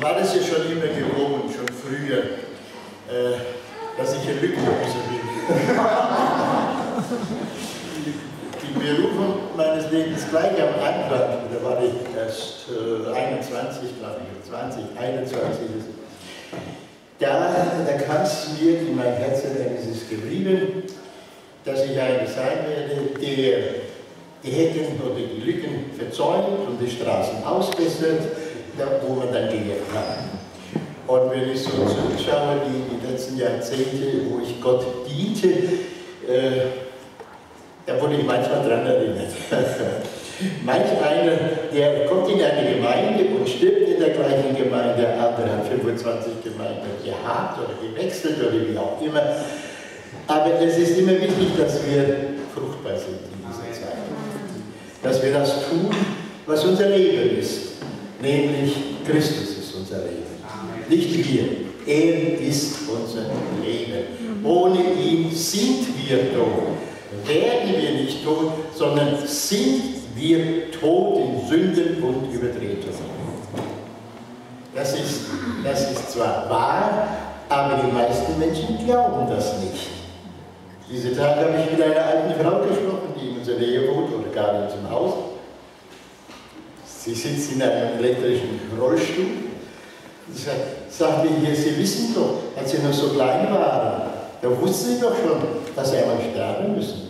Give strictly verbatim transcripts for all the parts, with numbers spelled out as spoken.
Gladys ist schon immer gewohnt, schon früher, äh, dass ich eine Lückenlose bin. Die Berufung meines Lebens gleich am Anfang, da war ich erst äh, einundzwanzig, glaube ich, zwanzig, einundzwanzig ist. Da, da kam es mir in mein Herz geblieben, dass ich einer sein werde, der die Hecken oder die Lücken verzäunt und die Straßen ausbessert, da, wo man dann gehen kann. Und wenn ich so zurückschaue, die, die letzten Jahrzehnte, wo ich Gott diente, äh, da wurde ich manchmal dran erinnert. Manch einer, der kommt in eine Gemeinde und stirbt in der gleichen Gemeinde, aber hat fünfundzwanzig Gemeinden gehabt oder gewechselt oder wie auch immer. Aber es ist immer wichtig, dass wir fruchtbar sind in dieser Zeit. Dass wir das tun, was unser Leben ist. Nämlich Christus ist unser Leben. Nicht wir. Er ist unser Leben. Ohne ihn sind wir tot. Werden wir nicht tot, sondern sind wir tot in Sünden und Übertretungen. Das ist, das ist zwar wahr, aber die meisten Menschen glauben das nicht. Diese Tage habe ich mit einer alten Frau gesprochen, die in unserer Nähe wohnt oder gar in unserem Haus. Sie sitzt in einem elektrischen Rollstuhl. Sie sagt mir hier, Sie wissen doch, als Sie noch so klein waren, da wussten Sie doch schon, dass Sie einmal sterben müssen.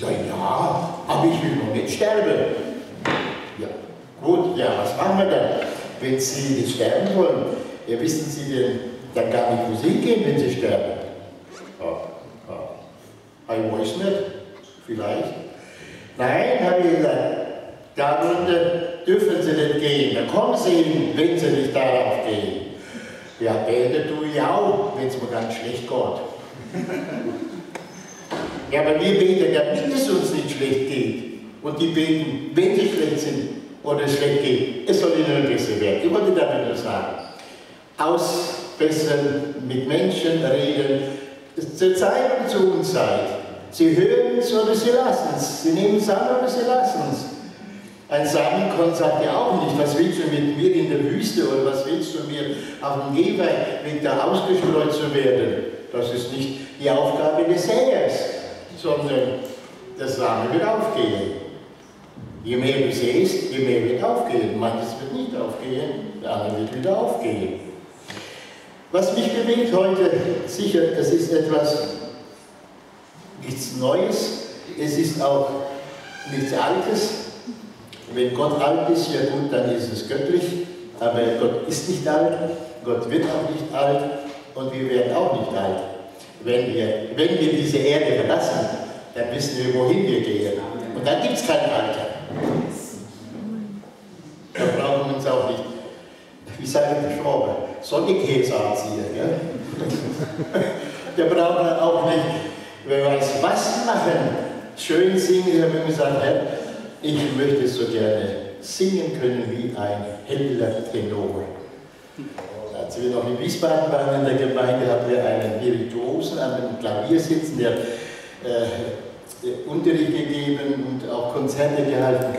Ja, ja, aber ich will noch nicht sterben. Ja, gut, ja, was machen wir dann? Wenn Sie nicht sterben wollen, ja, wissen Sie denn dann gar nicht, wo Sie hingehen, wenn Sie sterben? Oh, oh. Ich weiß nicht, vielleicht. Nein, habe ich gesagt, darunter dürfen Sie nicht gehen. Dann kommen Sie hin, wenn Sie nicht darauf gehen. Ja, bete tue ich auch, wenn es mir ganz schlecht geht. Ja, aber wir beten, damit es uns nicht schlecht geht. Und die beten, wenn sie schlecht sind oder schlecht geht, es soll ihnen besser werden. Ich wollte damit nur sagen. Ausbessern, mit Menschen reden, zur Zeit und zu Unzeit. Sie hören es oder sie lassen es. Sie nehmen es an oder sie lassen es. Ein Samenkorn sagt ja auch nicht, was willst du mit mir in der Wüste oder was willst du mir auf dem Gehweg da ausgestreut zu werden. Das ist nicht die Aufgabe des Sägers, sondern das Samen wird aufgehen. Je mehr du säst, je mehr wird aufgehen. Manches wird nicht aufgehen, der andere wird wieder aufgehen. Was mich bewegt heute, sicher, es ist etwas, nichts Neues, es ist auch nichts Altes. Wenn Gott alt ist, ja gut, dann ist es göttlich, aber Gott ist nicht alt, Gott wird auch nicht alt und wir werden auch nicht alt. Wenn wir, wenn wir diese Erde verlassen, dann wissen wir, wohin wir gehen. Und dann gibt es kein Alter. Da brauchen wir uns auch nicht, wie sage ich das schon, Sonnenkäse anziehen. Da brauchen wir auch nicht, wer weiß was machen. Schön singen, ich habe gesagt, ich möchte so gerne singen können wie ein heller Tenor. Als wir noch in Wiesbaden waren in der Gemeinde, hatten wir einen Virtuosen an dem Klavier sitzen, der äh, Unterricht gegeben und auch Konzerte gehalten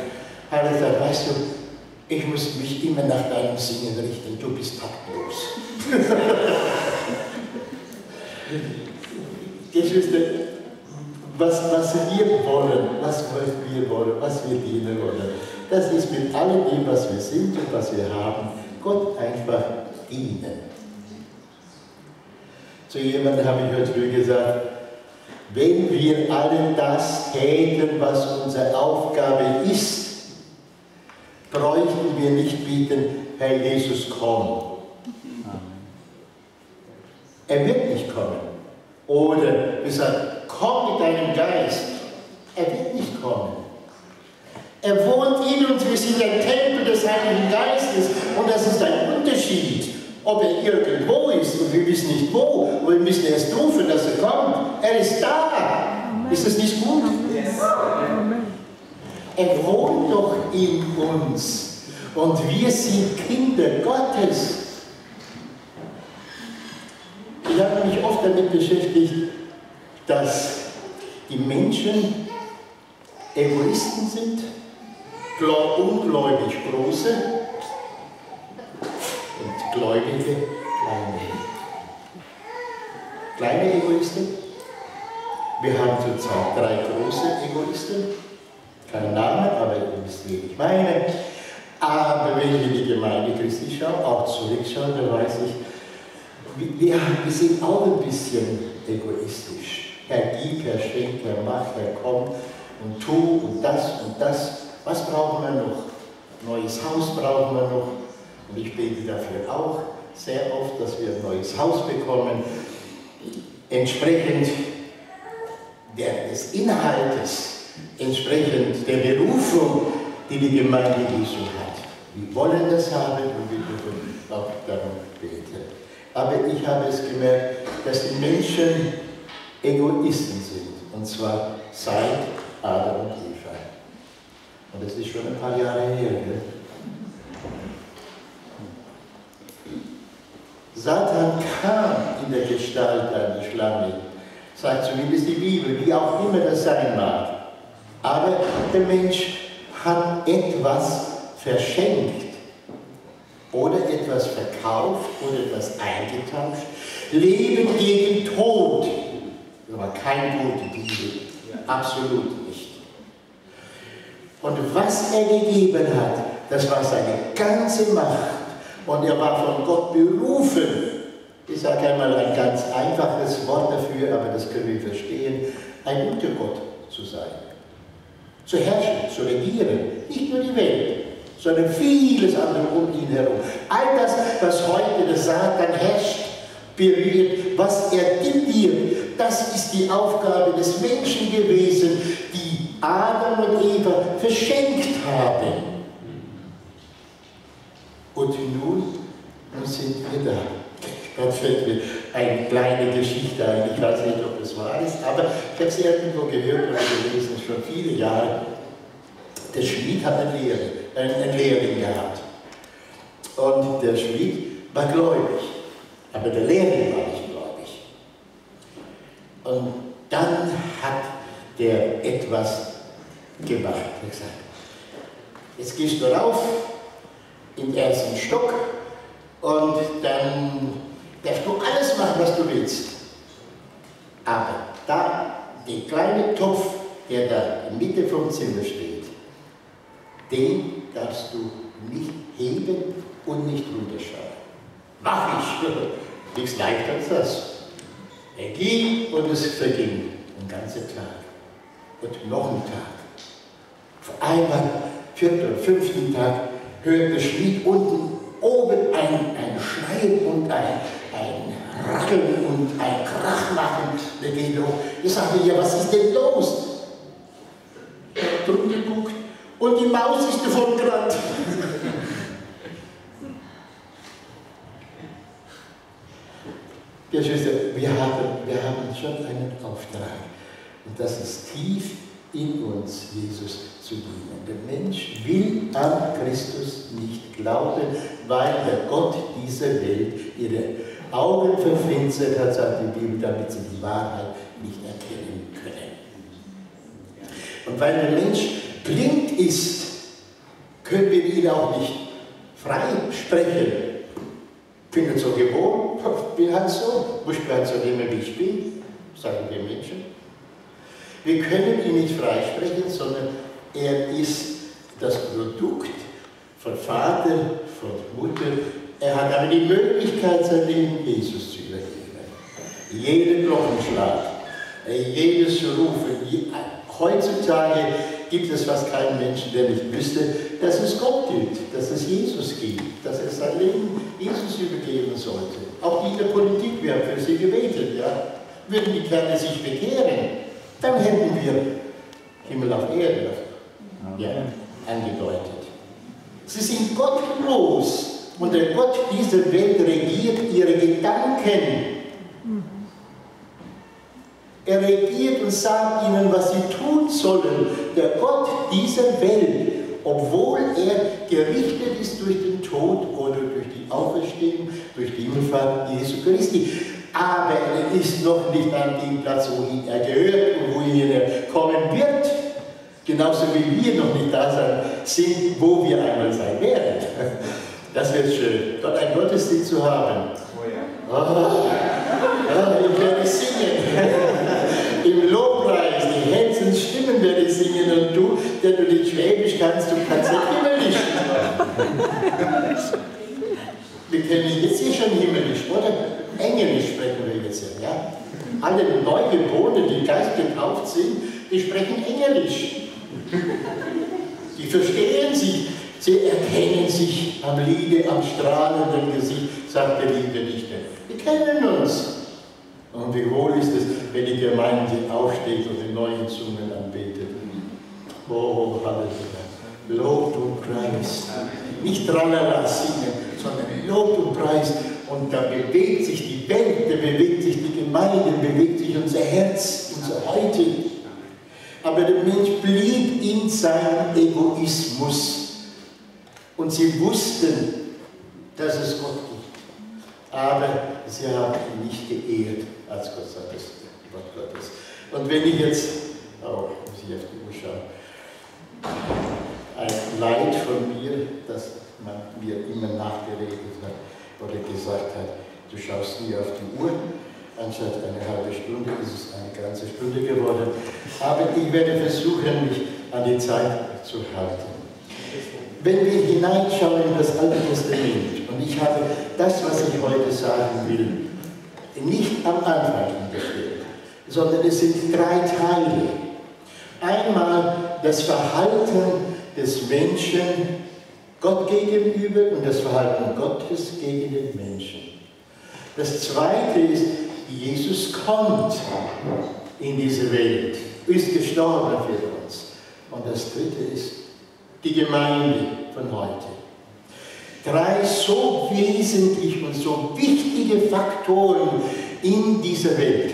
hat. Er gesagt, weißt du, ich muss mich immer nach deinem Singen richten, du bist taktlos. Geschwister, was, was wir wollen, was wir wollen, was wir dienen wollen, das ist mit allem dem, was wir sind und was wir haben, Gott einfach dienen. Zu jemandem habe ich heute früh gesagt, wenn wir alle das täten, was unsere Aufgabe ist, bräuchten wir nicht bitten, Herr Jesus, komm. Amen. Er wird nicht kommen. Oder wir sagen, komm mit deinem Geist. Er wird nicht kommen. Er wohnt in uns, wir sind ein Tempel des Heiligen Geistes und das ist ein Unterschied, ob er irgendwo ist und wir wissen nicht wo und wir müssen erst rufen, dass er kommt. Er ist da. Amen. Ist es nicht gut? Yes. Amen. Er wohnt doch in uns und wir sind Kinder Gottes. Ich habe mich oft damit beschäftigt, dass die Menschen Egoisten sind, ungläubig große und Gläubige Kleine. Kleine Egoisten. Wir haben zurzeit drei große Egoisten. Kein Name, aber ihr wisst, wen ich meine. Aber wenn ich in die Gemeinde Christi schaue, auch zurückschaue, dann weiß ich, wir, wir sind auch ein bisschen egoistisch. Herr gib, Herr schenkt, Herr macht, Herr kommt und tu und das und das. Was brauchen wir noch? Neues Haus brauchen wir noch. Und ich bete dafür auch sehr oft, dass wir ein neues Haus bekommen. Entsprechend der, des Inhaltes, entsprechend der Berufung, die die Gemeinde Jesu hat. Wir wollen das haben und wir dürfen auch darum beten. Aber ich habe es gemerkt, dass die Menschen Egoisten sind. Und zwar seit Adam und Eva. Und das ist schon ein paar Jahre her. Gell? Satan kam in der Gestalt einer Schlange, sagt zumindest die Bibel, wie auch immer das sein mag. Aber der Mensch hat etwas verschenkt oder etwas verkauft oder etwas eingetauscht. Leben gegen Tod. Das war kein gute Bibel. Absolut nicht. Und was er gegeben hat, das war seine ganze Macht. Und er war von Gott berufen. Ich sage einmal ein ganz einfaches Wort dafür, aber das können wir verstehen, ein guter Gott zu sein. Zu herrschen, zu regieren, nicht nur die Welt, sondern vieles andere um ihn herum. All das, was heute der Satan herrscht, berührt, was er diktiert, das ist die Aufgabe des Menschen gewesen, die Adam und Eva verschenkt haben. Und nun, nun sind wir da. Gott fällt mir eine kleine Geschichte ein, ich weiß nicht, ob das wahr ist, aber ich habe es irgendwo gehört oder gelesen, schon viele Jahre. Der Schmied hat einen Lehrling, einen Lehrling gehabt. Und der Schmied war gläubig, aber der Lehrling war nicht gläubig. Und dann hat der etwas gemacht. Er hat gesagt, jetzt gehst du rauf, im ersten Stock, und dann darfst du alles machen, was du willst. Aber da, der kleine Topf, der da in der Mitte vom Zimmer steht, den darfst du nicht heben und nicht runterschlagen. Mach ich! Nichts leichter als das. Er ging und es verging. Den ganzen Tag. Und noch einen Tag. Auf einmal, vierten oder fünften Tag, hört der Schmied unten oben ein, ein Schreien und ein ein Rackeln und ein Krach machen. Der geht hoch. Ich sagte, ja, was ist denn los? Ich habe drüben geguckt und die Maus ist davon gerannt. Geschwister, wir haben, wir haben schon einen Auftrag. Und das ist tief in uns, Jesus zu dienen. Der Mensch will an Christus nicht glauben, weil der Gott dieser Welt ihre Augen verfinstert hat, sagt die Bibel, damit sie die Wahrheit nicht erkennen können. Und weil der Mensch blind ist, können wir ihn auch nicht frei sprechen. Findet so gewohnt, bin halt so, muss ich halt so nehmen, wie ich bin, sagen wir Menschen. Wir können ihn nicht frei sprechen, sondern er ist das Produkt von Vater, von Mutter. Er hat aber die Möglichkeit, sein Leben Jesus zu übergeben. Jeden Glockenschlag, jedes Rufen. Heutzutage gibt es fast keinen Menschen, der nicht wüsste, dass es Gott gibt, dass es Jesus gibt, dass er sein Leben Jesus übergeben sollte. Auch die in der Politik, wir haben für sie gebetet, ja. Würden die Kerle sich bekehren, dann hätten wir Himmel auf Erde, ja, angedeutet. Sie sind gottlos. Und der Gott dieser Welt regiert ihre Gedanken. Er regiert und sagt ihnen, was sie tun sollen. Der Gott dieser Welt, obwohl er gerichtet ist durch den Tod oder durch die Auferstehung, durch die Himmelfahrt Jesu Christi. Aber er ist noch nicht an dem Platz, wohin er gehört und wohin er kommen wird. Genauso wie wir noch nicht da sein sind, wo wir einmal sein werden. Das wird schön, dann ein Gottesdienst zu haben. Oh ja. Oh, ja, ich werde singen. Im Lobpreis, die Herzensstimmen werde ich singen und du, der du nicht Schwäbisch kannst, du kannst den Himmel nicht sprechen. Wir können jetzt hier schon himmlisch, oder? Englisch sprechen wir jetzt ja. ja? Alle Neugeborenen, die geistgetauft sind, die sprechen Englisch. Die verstehen sich. Sie erkennen sich am Liebe, am strahlenden Gesicht, sagt der Liebe nicht mehr. Wir kennen uns. Und wie wohl ist es, wenn die Gemeinde aufsteht und in neuen Zungen anbetet. Oh, Halleluja. Lob und Preis. Nicht tralala singen, sondern Lob und Preis. Und da bewegt sich die Welt, da bewegt sich die Gemeinde, bewegt sich unser Herz, unser Heute. Aber der Mensch blieb in seinem Egoismus. Und sie wussten, dass es Gott gibt. Aber sie haben ihn nicht geehrt, als Gott Gottes. Gottes. Und wenn ich jetzt, oh, muss ich auf die Uhr schauen, ein Leid von mir, dass man mir immer nachgeredet hat oder gesagt hat, du schaust nie auf die Uhr, anstatt eine halbe Stunde, ist es eine ganze Stunde geworden. Aber ich werde versuchen, mich an die Zeit zu halten. Wenn wir hineinschauen in das Alte Testament, und ich habe das, was ich heute sagen will, nicht am Anfang gestellt, sondern es sind drei Teile. Einmal das Verhalten des Menschen Gott gegenüber und das Verhalten Gottes gegen den Menschen. Das zweite ist, Jesus kommt in diese Welt, ist gestorben für uns. Und das dritte ist, die Gemeinde von heute. Drei so wesentliche und so wichtige Faktoren in dieser Welt.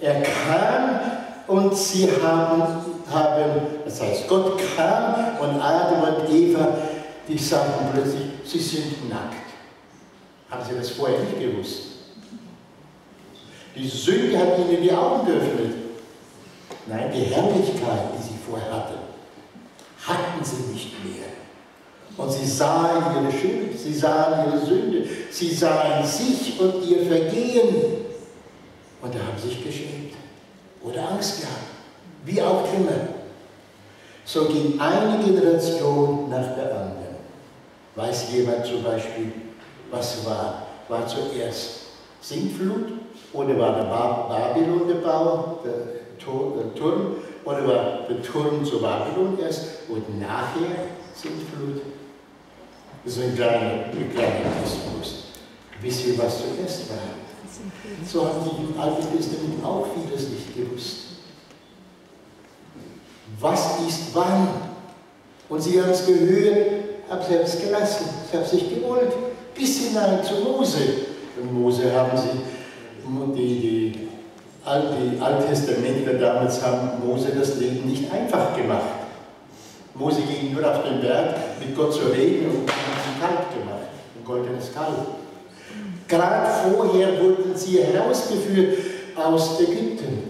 Er kam und sie haben, haben, das heißt Gott kam und Adam und Eva, die sagten plötzlich, sie sind nackt. Haben sie das vorher nicht gewusst? Die Sünde hat ihnen die Augen geöffnet. Nein, die Herrlichkeit, die sie vorher hatten, hatten sie nicht mehr. Und sie sahen ihre Schuld, sie sahen ihre Sünde, sie sahen sich und ihr Vergehen. Und da haben sie sich geschämt oder Angst gehabt, wie auch immer. So ging eine Generation nach der anderen. Weiß jemand zum Beispiel, was war? War zuerst Sintflut oder war der Babylon der Bau, der Turm? Oder war der Turm zur Babylon erst und nachher Sintflut? Das ist ein kleiner Kosmos. Wisst ihr, was zuerst war? So haben die im Alten Testament auch vieles nicht gewusst. Was ist wann? Und sie haben es gehört, haben selbst gelassen, sie haben es nicht gewollt. Bis hinein zu Mose. Und Mose haben sie die, die Die Alttestamentler damals haben Mose das Leben nicht einfach gemacht. Mose ging nur auf den Berg, mit Gott zu reden und hat sie kalt gemacht, ein goldenes Kalb. Gerade vorher wurden sie herausgeführt aus Ägypten.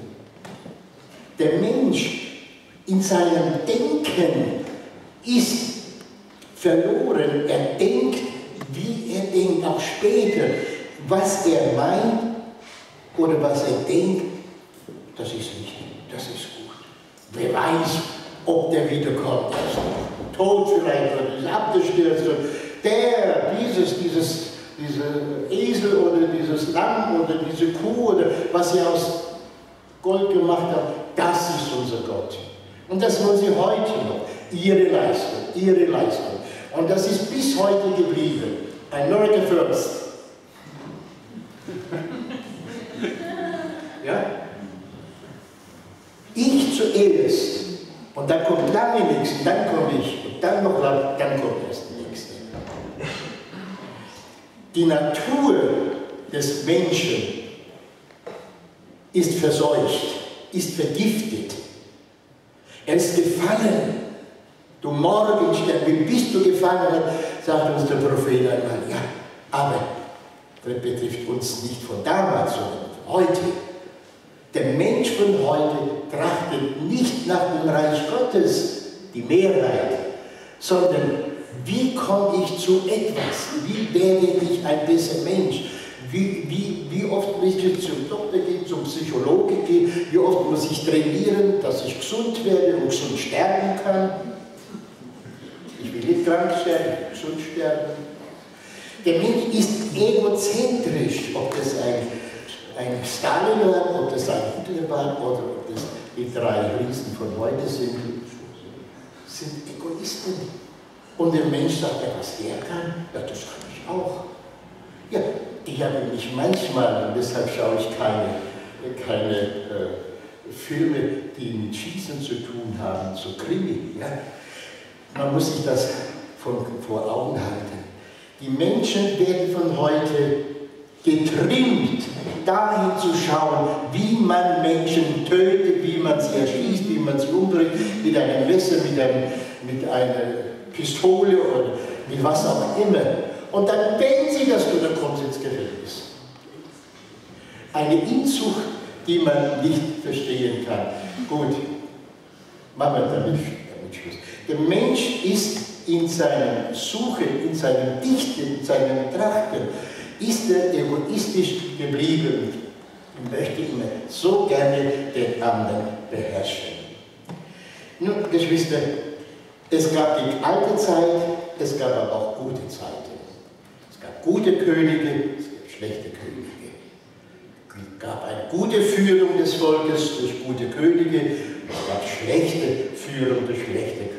Der Mensch in seinem Denken ist verloren. Er denkt, wie er denkt, auch später, was er meint. Oder was er denkt, das ist nicht, das ist gut. Wer weiß, ob der wiederkommt. Tot vielleicht, oder ist abgestürzt. Der, dieses, dieses, dieser Esel oder dieses Lamm oder diese Kuh oder was sie aus Gold gemacht haben, das ist unser Gott. Und das wollen sie heute noch. Ihre Leistung, ihre Leistung. Und das ist bis heute geblieben. America first. Ja? Ich zuerst, und dann kommt lange nichts, und dann komme ich, und dann noch lange, dann kommt erst die nächste. Die Natur des Menschen ist verseucht, ist vergiftet. Er ist gefallen. Du Morgenstern, wie bist du gefallen, sagt uns der Prophet einmal. Ja, aber das betrifft uns nicht von damals, sondern von heute. Der Mensch von heute trachtet nicht nach dem Reich Gottes, die Mehrheit, sondern Wie komme ich zu etwas? Wie werde ich ein besserer Mensch? Wie, wie, wie oft muss ich zum Doktor gehen, zum Psychologen gehen? Wie oft muss ich trainieren, dass ich gesund werde und gesund sterben kann? Ich will nicht krank sterben, gesund sterben. Der Mensch ist egozentrisch, ob das ein, ein Stalin war, ob das ein Hitler war oder ob das die drei Riesen von heute sind. Sind Egoisten. Und der Mensch sagt, ja, was der kann, ja, das kann ich auch. Ja, ich habe mich manchmal, und deshalb schaue ich keine, keine äh, Filme, die mit Schießen zu tun haben, so Krimi. Ja? Man muss sich das von, vor Augen halten. Die Menschen werden von heute getrimmt, dahin zu schauen, wie man Menschen tötet, wie man sie erschießt, wie man sie umbringt, mit einem Messer, mit, einem, mit einer Pistole oder mit was auch immer. Und dann denken sie, dass du, dann kommst ins Gefängnis. Eine Inzucht, die man nicht verstehen kann. Gut, machen wir damit Schluss. Der Mensch ist in seiner Suche, in seinem Dichten, in seinem Trachten, ist er egoistisch geblieben und möchte immer so gerne den anderen beherrschen. Nun, Geschwister, es gab die alte Zeit, es gab aber auch gute Zeiten. Es gab gute Könige, es gab schlechte Könige. Es gab eine gute Führung des Volkes durch gute Könige, es gab schlechte Führung durch schlechte Könige.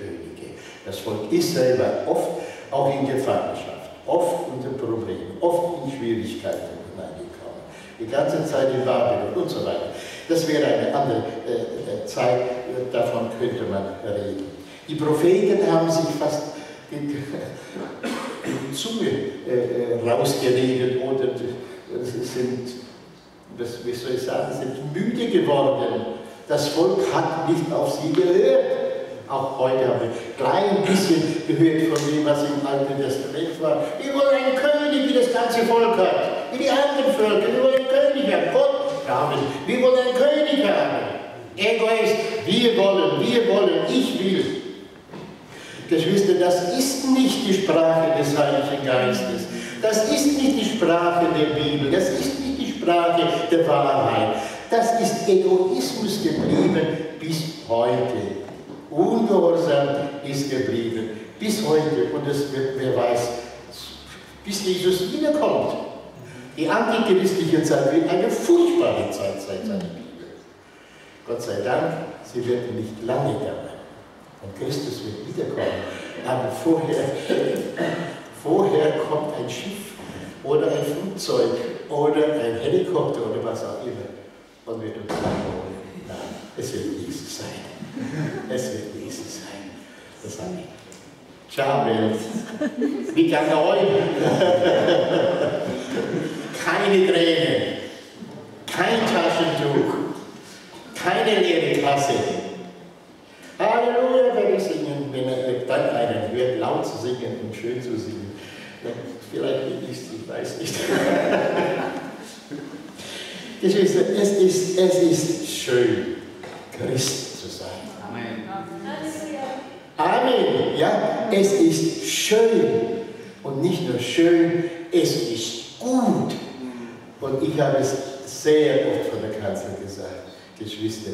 Das Volk Israel war oft auch in Gefangenschaft, oft unter Problemen, oft in Schwierigkeiten hineingekommen. Die ganze Zeit in Babylon und so weiter. Das wäre eine andere äh, Zeit, davon könnte man reden. Die Propheten haben sich fast die, die Zunge äh, rausgeredet oder äh, sind, das, wie soll ich sagen, sind müde geworden. Das Volk hat nicht auf sie gehört. Auch heute haben wir klein ein bisschen gehört von dem, was im Alten Testament war. Wir wollen einen König, wie das ganze Volk hat, wie die anderen Völker. Wir wollen einen König haben. Gott haben. Wir wollen einen König haben. Egoist, wir wollen, wir wollen, ich will. Geschwister, das ist nicht die Sprache des Heiligen Geistes. Das ist nicht die Sprache der Bibel. Das ist nicht die Sprache der Wahrheit. Das ist Egoismus geblieben bis heute. Ungehorsam ist geblieben, bis heute, und es wird, wer weiß, bis Jesus wiederkommt. Die antichristliche Zeit wird eine furchtbare Zeit sein, seine Bibel. Gott sei Dank, sie wird nicht lange dauern. Und Christus wird wiederkommen. Aber vorher, vorher kommt ein Schiff oder ein Flugzeug oder ein Helikopter oder was auch immer und wird uns abholen. Nein, es wird Jesus sein. Es wird Jesus sein. Das sage ich. Ciao, Welt. Wie lange heute? Keine Träne, kein Taschentuch, keine leere Tasse. Halleluja, wenn ich singen, wenn er dann einen hört, laut zu singen und schön zu singen. Vielleicht bin ich es, ich weiß nicht. Geschwister, es ist, es ist schön, Christ zu sein. Amen, ja, es ist schön und nicht nur schön, es ist gut. Und ich habe es sehr oft von der Kanzel gesagt, Geschwister,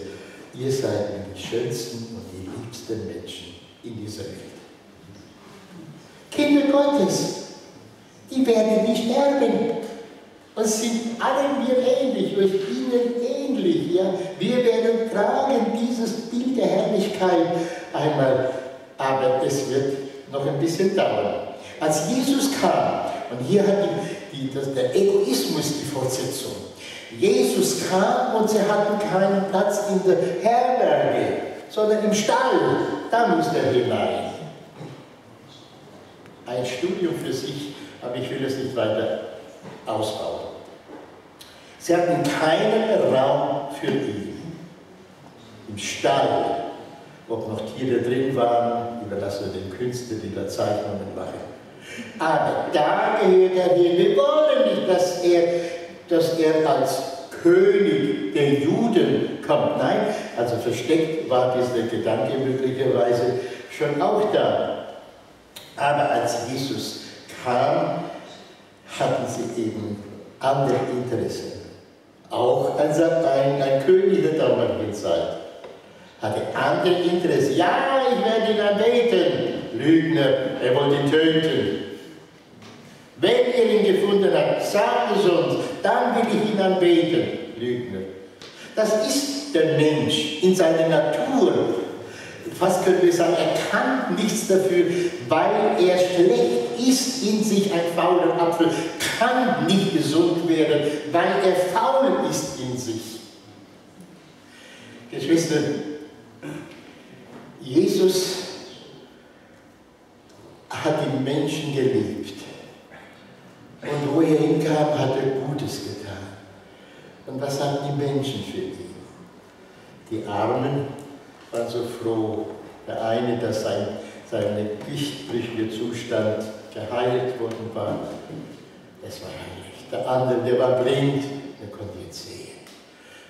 ihr seid die schönsten und die liebsten Menschen in dieser Welt. Kinder Gottes, die werden nicht sterben und sind allen wir ähnlich, euch ihnen ähnlich. Ja? Wir werden tragen dieses Bild der Herrlichkeit einmal. Aber es wird noch ein bisschen dauern. Als Jesus kam, und hier hat die, die, das, der Egoismus die Fortsetzung. Jesus kam und sie hatten keinen Platz in der Herberge, sondern im Stall. Da musste er hinein. Ein Studium für sich, aber ich will es nicht weiter ausbauen. Sie hatten keinen Raum für ihn. Im Stall. Ob noch Tiere drin waren, überlassen wir den Künstlern, die da Zeichnungen machen. Aber da gehört er hin. Wir wollen nicht, dass er, dass er als König der Juden kommt. Nein, also versteckt war dieser Gedanke möglicherweise schon auch da. Aber als Jesus kam, hatten sie eben andere Interessen. Auch als ein, ein König der damaligen Zeit hatte andere Interessen. Ja, ich werde ihn anbeten. Lügner, er wollte ihn töten. Wenn ihr ihn gefunden habt, sagt es uns, dann will ich ihn anbeten. Lügner. Das ist der Mensch in seiner Natur. Fast können wir sagen, er kann nichts dafür, weil er schlecht ist in sich, ein fauler Apfel, kann nicht gesund werden, weil er faul ist in sich. Geschwister, Jesus hat den Menschen geliebt. Und wo er hinkam, hat er Gutes getan. Und was haben die Menschen für ihn? Die Armen waren so froh. Der eine, dass sein sein gichtbrüchiger Zustand geheilt worden war, das war heilig. Der andere, der war blind, der konnte jetzt sehen.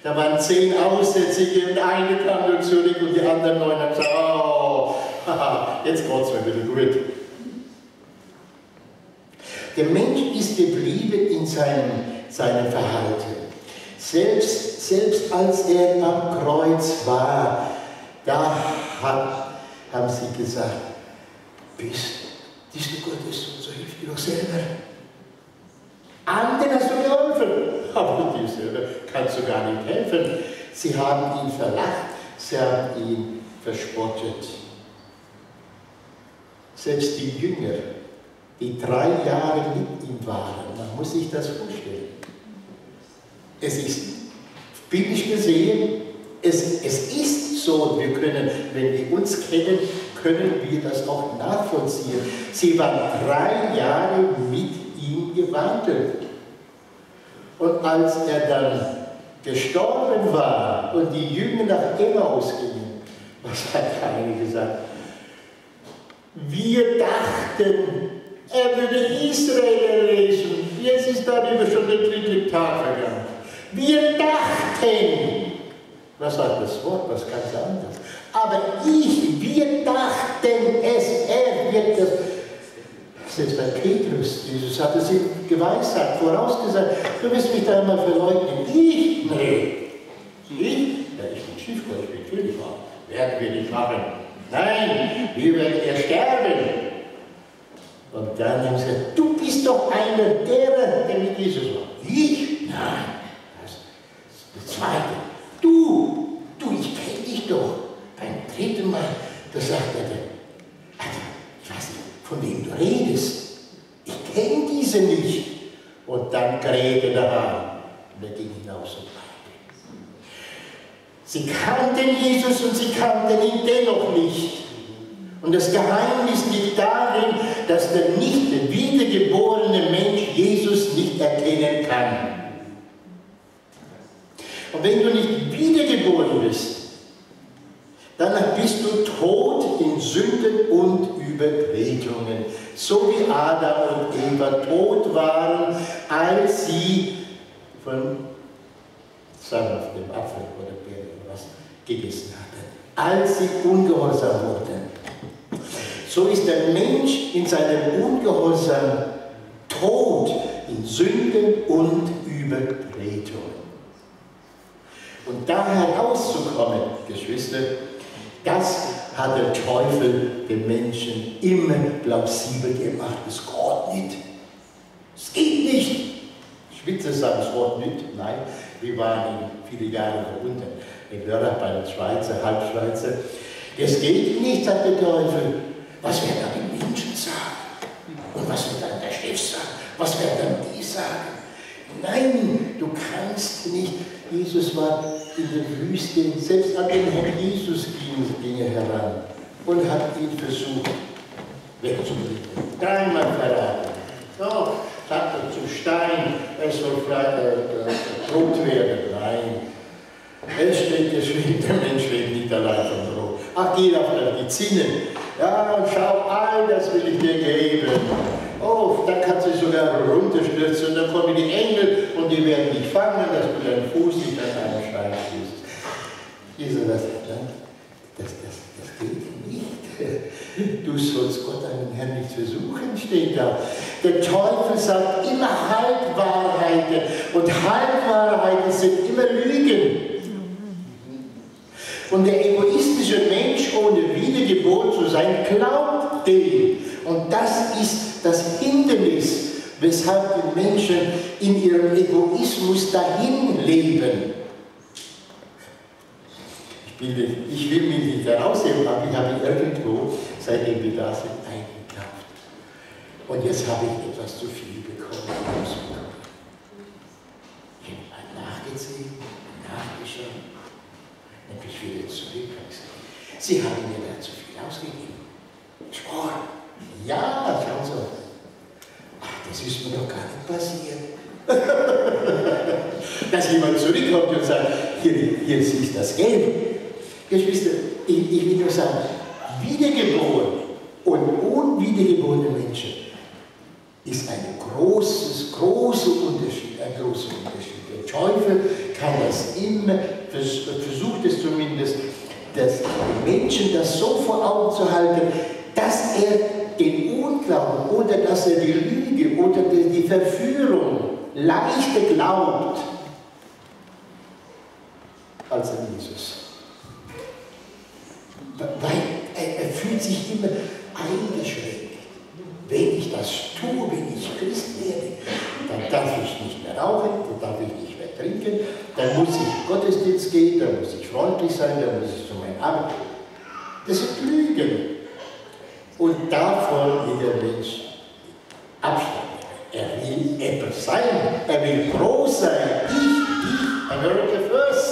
Da waren zehn Aussätzige und eine kam nur zurück und die anderen neun haben gesagt, oh, haha, jetzt kommt es mir wieder gut. Der Mensch ist geblieben in seinem, seinem Verhalten. Selbst, selbst als er am Kreuz war, da hat, haben sie gesagt, bist, bist du Gottes und so hilf dir doch selber. Anderen hast du geholfen, aber dir selber kannst du gar nicht helfen. Sie haben ihn verlacht, sie haben ihn verspottet. Selbst die Jünger, die drei Jahre mit ihm waren, man muss sich das vorstellen. Es ist biblisch gesehen, es, es ist so, wir können, wenn wir uns kennen, können wir das auch nachvollziehen. Sie waren drei Jahre mit ihm gewandelt. Und als er dann gestorben war und die Jünger nach Emmaus gingen, was hat einer gesagt? Wir dachten, er würde Israel erlösen. Jetzt ist darüber schon der dritte Tag vergangen. Wir dachten, was sagt das Wort? Was ganz anderes. Aber ich, wir dachten es, er wird das. Selbst bei Petrus, Jesus hat es ihm geweissagt, vorausgesagt, du wirst mich da einmal verleugnen. Ich? Nee. Ich? Ja, ich bin Schiffgott, ich bin König. Werden wir nicht machen. Nein, wir werden ja sterben. Und dann haben sie gesagt, du bist doch einer derer, der mit Jesus war. Ich? Nein. Das ist der Zweite. Du, du, ich kenne dich doch. Beim dritten Mal, da sagt er dann, also, ich weiß nicht, von wem du redest. Ich kenne diese nicht. Und dann krähte der Hahn. Und er ging hinaus und weinte. Sie kannten Jesus und sie kannten ihn dennoch nicht. Und das Geheimnis liegt darin, dass der nicht wiedergeborene Mensch Jesus nicht erkennen kann. Und wenn du nicht wiedergeboren bist, dann bist du tot in Sünden und Übertretungen. So wie Adam und Eva tot waren, als sie von Samen auf dem Apfel oder Beeren oder was gegessen hatten, als sie ungehorsam wurden. So ist der Mensch in seinem Ungehorsam tot in Sünden und Übertretungen. Und da herauszukommen, Geschwister, das hat der Teufel den Menschen immer plausibel gemacht. Es geht nicht. Es geht nicht. Schwitzer sagen das Wort nicht. Nein, wir waren viele Jahre darunter in Lörrach bei den Schweizer, Halbschweizer. Es geht nicht, sagt der Teufel. Was werden dann die Menschen sagen? Und was wird dann der Chef sagen? Was werden dann die sagen? Nein, du kannst nicht. Jesus war in der Wüste, selbst an den Herrn Jesus ging er heran und hat ihn versucht wegzubringen. Dreimal verraten. So, sagt er zum Stein, er soll Brot werden. Nein. Es steht geschrieben, der Mensch lebt nicht allein vom Brot. Ach, geh auf die Zinne. Ja, und schau, all das will ich dir geben. Oh, da kannst du sogar runterstürzen und dann kommen die Engel und die werden dich fangen, dass du deinen Fuß nicht an einem Stein stößt. Jesus sagt, das, das, das geht nicht. Du sollst uns Gott einen Herrn nicht versuchen, steht da. Der Teufel sagt immer Halbwahrheiten und Halbwahrheiten sind immer Lügen. Und der egoistische Mensch, ohne Wiedergeboren zu sein, glaubt dem. Und das ist das Hindernis, weshalb die Menschen in ihrem Egoismus dahin leben. Ich will mich nicht herausheben, aber ich habe irgendwo, seitdem wir da sind, eingekauft. Und jetzt habe ich etwas zu viel bekommen. Ich habe mal nachgesehen, nachgeschaut, und ich will jetzt zurück. Sie haben mir da zu viel ausgegeben. Oh, ja, schau so. Ach, das ist mir doch gar nicht passiert. Dass jemand zurückkommt und sagt, hier, hier siehst du das Geld. Geschwister, ich, ich will nur sagen, wiedergeboren und unwiedergeborene Menschen ist ein großes, großer Unterschied, ein großer Unterschied. Der Teufel kann das immer, versucht es zumindest, dass die Menschen das so vor Augen zu halten, dass er den Unglauben oder dass er die Lüge oder die Verführung leichter glaubt als an Jesus. Weil er fühlt sich immer eingeschränkt. Wenn ich das tue, wenn ich Christ werde, dann darf ich nicht mehr rauchen, dann darf ich nicht mehr trinken, dann muss ich Gottesdienst gehen, dann muss ich freundlich sein, dann muss ich zu meinem Arbeit. Das sind Lügen. Und davon jeder Mensch Abstand. Er will etwas sein, er will groß sein. Ich, ich, America first.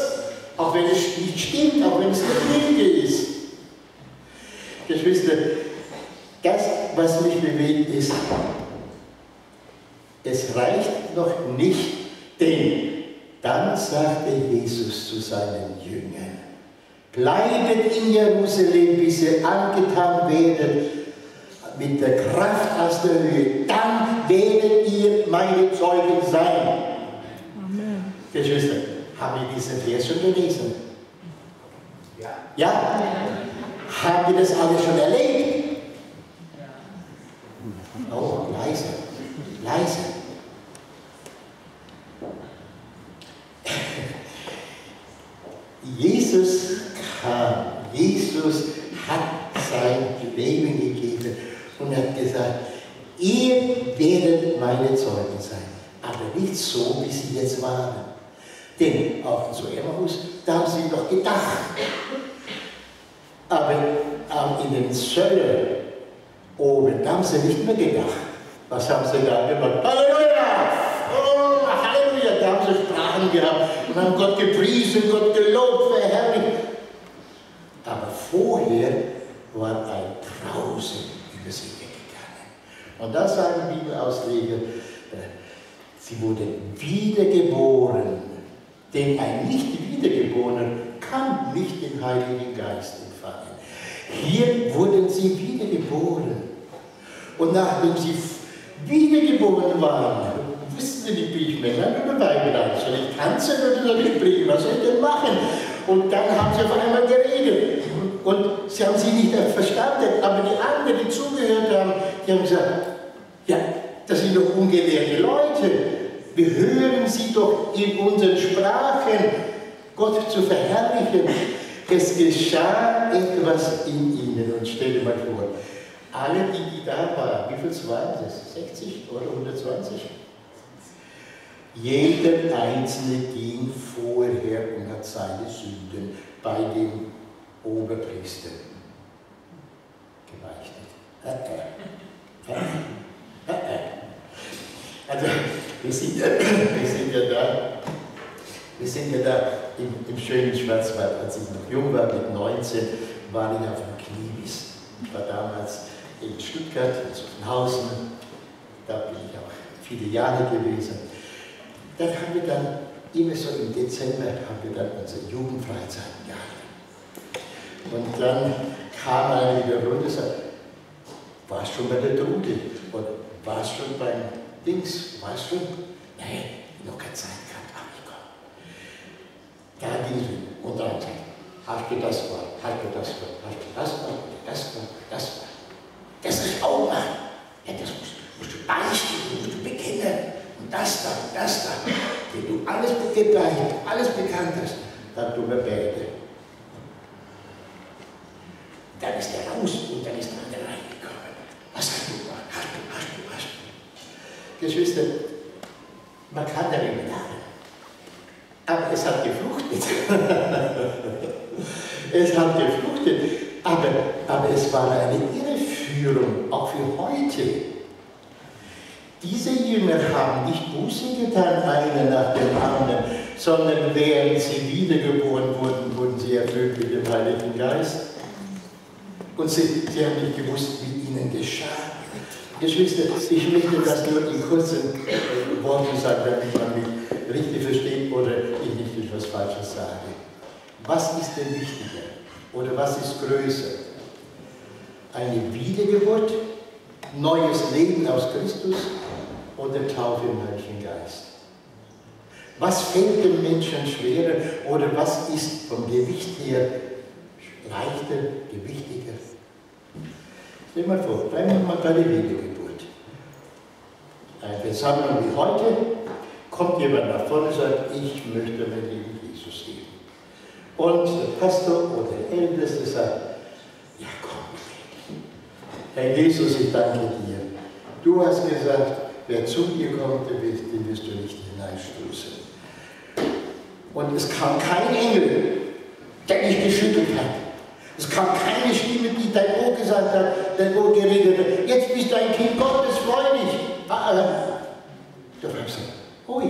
Auch wenn es nicht stimmt, auch wenn es eine Lüge ist. Geschwister, das, was mich bewegt, ist, es reicht noch nicht, denn dann sagte Jesus zu seinen Jüngern, bleibt in Jerusalem, bis ihr angetan werdet mit der Kraft aus der Höhe, dann werdet ihr meine Zeugen sein. Amen. Geschwister, haben wir diesen Vers schon gelesen? Ja. Ja? Ja. Haben wir das alles schon erlebt? Oh, leise, leise. Jesus kam, Jesus hat sein Leben gegeben und hat gesagt, ihr werdet meine Zeugen sein, aber nicht so, wie sie jetzt waren. Denn auch zu Emmaus, da haben sie doch gedacht. Aber in den Zöllern oben, da haben sie nicht mehr gedacht. Was haben sie da gemacht? Halleluja! Oh, Halleluja! Da haben sie Sprachen gehabt und haben Gott gepriesen, Gott gelobt, verherrlicht. Aber vorher war ein Grausen über sie weggegangen. Und da sagen Bibelausleger, sie wurden wiedergeboren. Denn ein Nicht-Wiedergeborener kann nicht den Heiligen Geist empfangen. Hier wurden sie wiedergeboren. Und nachdem sie wiedergeboren waren, wussten sie die Briefmänner über Weibeland, soll ich tanzen oder soll ich bringen, was soll ich denn machen? Und dann haben sie auf einmal geredet. Und sie haben sie nicht verstanden, aber die anderen, die zugehört haben, die haben gesagt, ja, das sind doch ungelehrte Leute. Wir hören sie doch in unseren Sprachen, Gott zu verherrlichen. Es geschah etwas in ihnen. Und stell dir mal vor, alle, die, die da waren, wie viel waren das? sechzig oder hundertzwanzig? Jeder Einzelne ging vorher und hat seine Sünden bei dem Oberpriester gebeichtet. Also, wir sind ja, wir sind ja da, wir sind ja da im, im schönen Schwarzwald. Als ich noch jung war, mit neunzehn, war ich auf dem Kniebis. Ich war damals in Stuttgart, in Zuffenhausen, da bin ich auch viele Jahre gewesen. Dann haben wir dann, immer so im Dezember, haben wir dann unsere Jugendfreizeiten gehabt. Und dann kam einer wieder runter und sagte, warst schon bei der Drude? Und warst schon beim Dings, weißt du? Nein, noch keine Zeit gehabt, aber ich komme. Da ging ich und dann sagte, hast du das mal, hast du das mal, hast du das mal, das mal, das mal. Das das da, das da, die du alles begleitet, alles bekannt hast, dann tun wir beide. Dann ist er raus und dann ist der andere reingekommen. Was hast du gemacht? Hast du, hast du, hast du. Geschwister, man kann da nicht mehr. Aber es hat gefluchtet. Es hat gefluchtet. Aber, aber es war eine Irreführung, auch für heute. Diese Jünger haben nicht Buße getan, einer nach dem anderen, sondern während sie wiedergeboren wurden, wurden sie erfüllt mit dem Heiligen Geist. Und sie, sie haben nicht gewusst, wie ihnen geschah. Geschwister, ich möchte das nur in kurzen Worten sagen, damit man mich richtig versteht oder ich nicht etwas Falsches sage. Was ist denn wichtiger oder was ist größer? Eine Wiedergeburt, neues Leben aus Christus und der Taufe im Heiligen Geist. Was fällt dem Menschen schwerer oder was ist vom Gewicht her leichter, gewichtiger? Stell dir mal vor, bleiben wir mal bei der Wiedergeburt. Eine Versammlung wie heute, kommt jemand nach vorne und sagt, ich möchte mein Leben Jesus geben. Und der Pastor oder der Älteste sagt, ja komm, Herr Jesus, ich danke dir. Du hast gesagt, wer zu dir kommt, den wirst du nicht hineinstoßen. Und es kam kein Engel, der dich geschüttelt hat. Es kam keine Stimme, die dein Ohr gesagt hat, dein Ohr geredet hat. Jetzt bist du ein Kind Gottes, freu dich. Ah, ah. Du fragst dich, ui,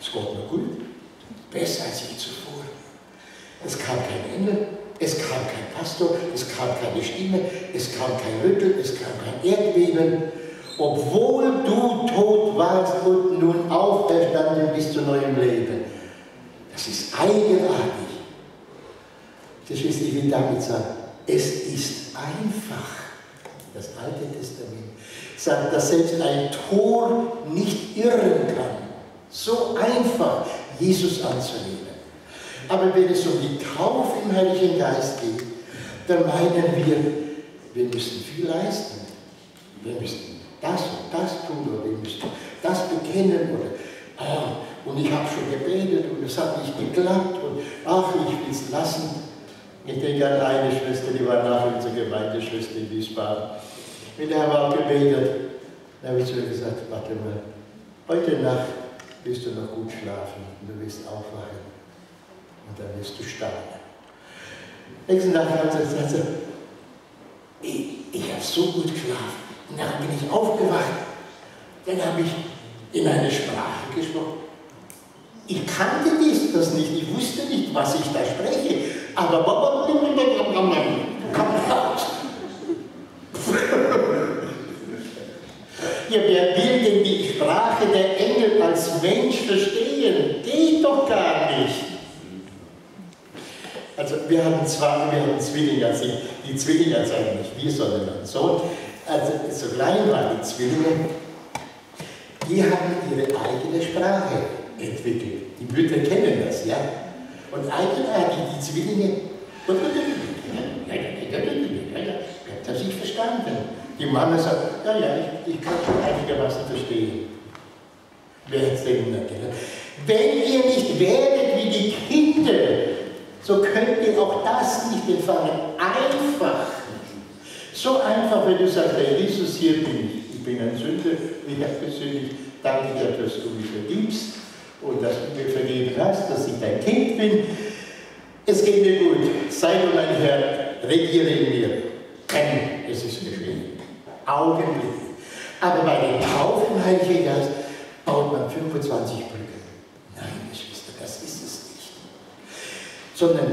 es geht mir gut, besser als je zuvor. Es kam kein Engel. Es kam kein Pastor, es kam keine Stimme, es kam kein Rütteln, es kam kein Erdbeben. Obwohl du tot warst und nun auferstanden bist zu neuem Leben. Das ist eigenartig. Das ist, ich will damit sagen, es ist einfach. Das Alte Testament sagt, dass selbst ein Tor nicht irren kann. So einfach, Jesus anzunehmen. Aber wenn es um die Taufe im Heiligen Geist geht, dann meinen wir, wir müssen viel leisten. Wir müssen das und das tun oder wir müssen das bekennen. Oder, ah, und ich habe schon gebetet und es hat nicht geklappt und ach, ich will es lassen. Ich denke an eine Schwester, die war nachher unsere Gemeindeschwester in Wiesbaden. Mit der haben wir auch gebetet. Da habe ich zu ihr gesagt, warte mal, heute Nacht wirst du noch gut schlafen und du wirst aufwachen. Und dann wirst du stark. Nächsten Tag hat sie gesagt, ich, ich habe so gut geschlafen. Und dann bin ich aufgewacht. Dann habe ich in eine Sprache gesprochen. Ich kannte dies, das nicht, ich wusste nicht, was ich da spreche. Aber komm raus. Ja, wer will denn die Sprache der Engel als Mensch verstehen? Geht doch gar nicht. Also wir hatten zwar, wir hatten Zwillinge, also die Zwillinge, also nicht wir, sondern mein Sohn, also so klein waren die Zwillinge, die haben ihre eigene Sprache entwickelt. Die Mütter kennen das, ja? Und eigenartig die Zwillinge, ich habe das nicht verstanden. Die Mama sagt, ja, ja, ich, ich kann schon einigermaßen verstehen. Wer hätte es denn nicht gedacht? Wenn ihr nicht werdet wie die Kinder, so könnt ihr auch das nicht empfangen. Einfach. So einfach, wenn du sagst, Herr Jesus, hier bin ich. Ich bin ein Sünder, ich habe persönlich danke dir, dass du mich vergibst und dass du mir vergeben hast, dass ich dein Kind bin. Es geht mir gut. Sei du mein Herr, regiere in mir. Denn es ist geschehen. Augenblick. Aber bei den Taufe im Heiligen Geist baut man fünfundzwanzig Brücken. Nein, Geschwister, das ist es. Sondern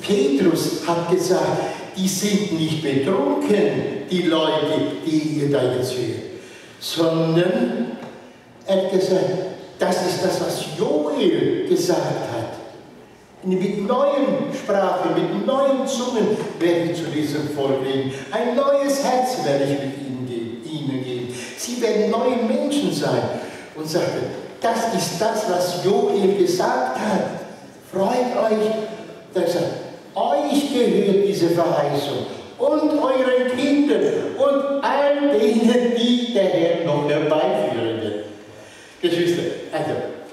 Petrus hat gesagt, die sind nicht betrunken, die Leute, die ihr da jetzt hört, sondern er hat gesagt, das ist das, was Joel gesagt hat. Mit neuen Sprachen, mit neuen Zungen werde ich zu diesem Volk reden. Ein neues Herz werde ich mit ihnen geben. Ihnen geben. Sie werden neue Menschen sein. Und sagte, das ist das, was Joel gesagt hat. Freut euch, dass er, euch gehört diese Verheißung und euren Kindern und all denen, die der Herr noch herbeiführen wird. Das wisst ihr, also,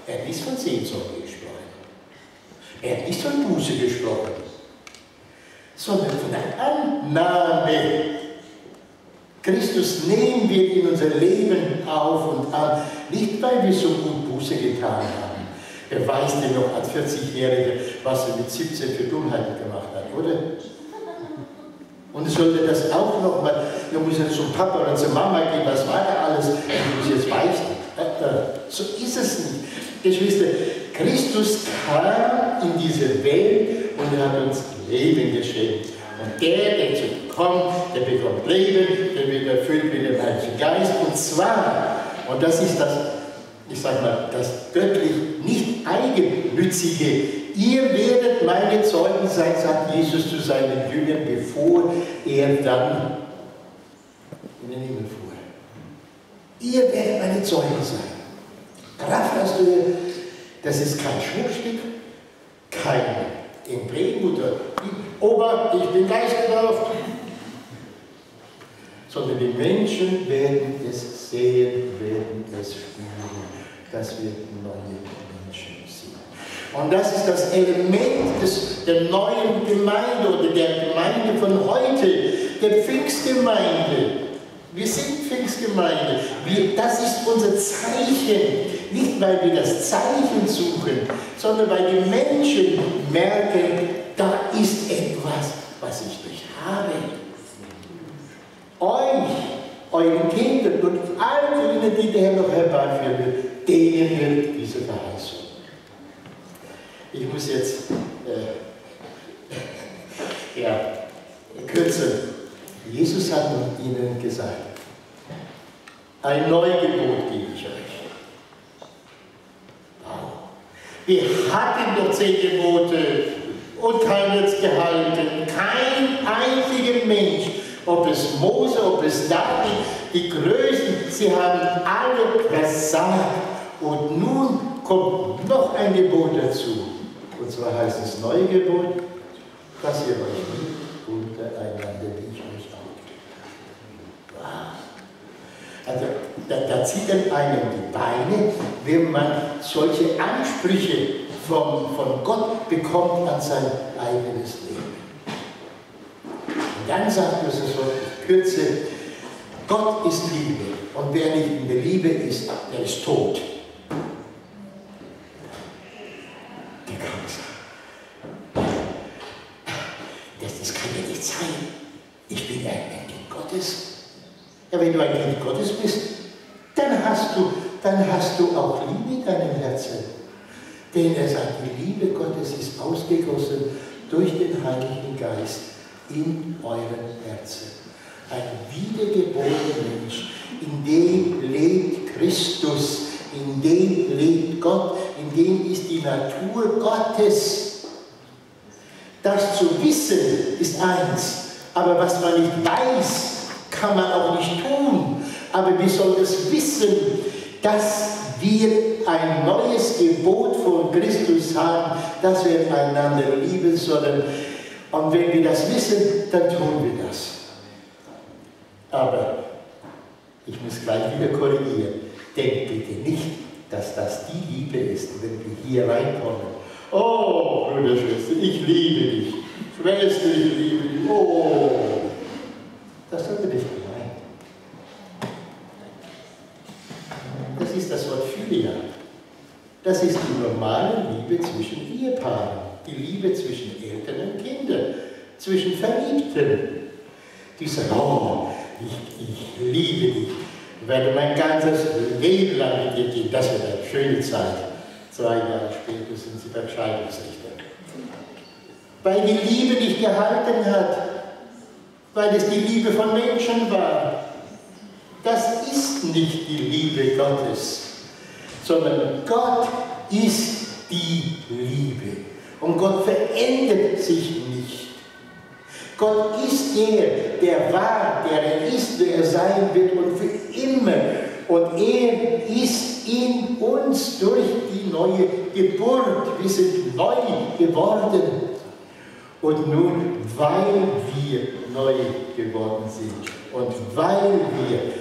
er ist von Seelsorge gesprochen. Er ist von Buße gesprochen. Sondern von der Annahme. Christus nehmen wir in unser Leben auf und an. Nicht, weil wir so gut Buße getan haben. Er weiß denn noch als vierzig-Jähriger, was er mit siebzehn für Dummheiten gemacht hat, oder? Und es sollte das auch noch mal, du musst jetzt zum Papa oder zur Mama gehen, was war da alles, du musst jetzt weichen. So ist es nicht. Geschwister, Christus kam in diese Welt und er hat uns Leben geschenkt. Und der, der zu kommt, der bekommt Leben, der wird erfüllt mit dem Heiligen Geist. Und zwar, und das ist das, ich sag mal, das göttlich nicht eigennützige, ihr werdet meine Zeugen sein, sagt Jesus zu seinen Jüngern, bevor er dann in den Himmel fuhr. Ihr werdet meine Zeugen sein. Kraft hast du, das ist kein Schmuckstück, kein Imprägenmutter. Ober, ich bin geistgetauft. Sondern die Menschen werden es sehen, werden es spüren. Das wird neue Menschen. Und das ist das Element des, der neuen Gemeinde oder der Gemeinde von heute, der Pfingstgemeinde. Wir sind Pfingstgemeinde. Wir, das ist unser Zeichen. Nicht, weil wir das Zeichen suchen, sondern weil die Menschen merken, da ist etwas, was ich nicht habe. Euch, euren Kindern und allen denen, die der Herr noch herbeiführen wird, denen wird diese Verheißung. Ich muss jetzt äh, ja, kürzen. Jesus hat ihnen gesagt, ein neues Gebot gebe ich euch. Wow. Wir hatten doch zehn Gebote und keiner hat es gehalten. Kein einziger Mensch, ob es Mose, ob es David, die Größen, sie haben alle versagt. Und nun kommt noch ein Gebot dazu. Und zwar heißt es neue Gebot, dass ihr euch nicht untereinander wie ich euch auch. Wow. Also da, da zieht dann einem die Beine, wenn man solche Ansprüche von, von Gott bekommt an sein eigenes Leben. Und dann sagt es so, ich kürze, Gott ist Liebe und wer nicht in der Liebe ist, der ist tot. Ja, wenn du ein Kind Gottes bist, dann hast du, dann hast du auch Liebe in deinem Herzen. Denn er sagt, die Liebe Gottes ist ausgegossen durch den Heiligen Geist in euren Herzen. Ein wiedergeborener Mensch, in dem lebt Christus, in dem lebt Gott, in dem ist die Natur Gottes. Das zu wissen ist eins, aber was man nicht weiß, kann man auch nicht tun, aber wir sollen es wissen, dass wir ein neues Gebot von Christus haben, dass wir einander lieben sollen. Und wenn wir das wissen, dann tun wir das. Aber ich muss gleich wieder korrigieren. Denkt bitte nicht, dass das die Liebe ist, wenn wir hier reinkommen. Oh, Bruder, Schwester, ich liebe dich. Schwester, ich liebe dich. Oh. Das sollte nicht sein. Das ist das Wort Philia. Das ist die normale Liebe zwischen Ehepaaren, die Liebe zwischen Eltern und Kindern, zwischen Verliebten. Die sagen, oh, ich, ich liebe dich, werde mein ganzes Leben lang mit dir gehen. Das wird eine schöne Zeit. Zwei Jahre später sind sie beim Scheidungsrichter. Weil die Liebe nicht gehalten hat. Weil es die Liebe von Menschen war. Das ist nicht die Liebe Gottes, sondern Gott ist die Liebe. Und Gott verändert sich nicht. Gott ist er, der war, der er ist, der er sein wird und für immer. Und er ist in uns durch die neue Geburt. Wir sind neu geworden. Und nun, weil wir neu geworden sind und weil wir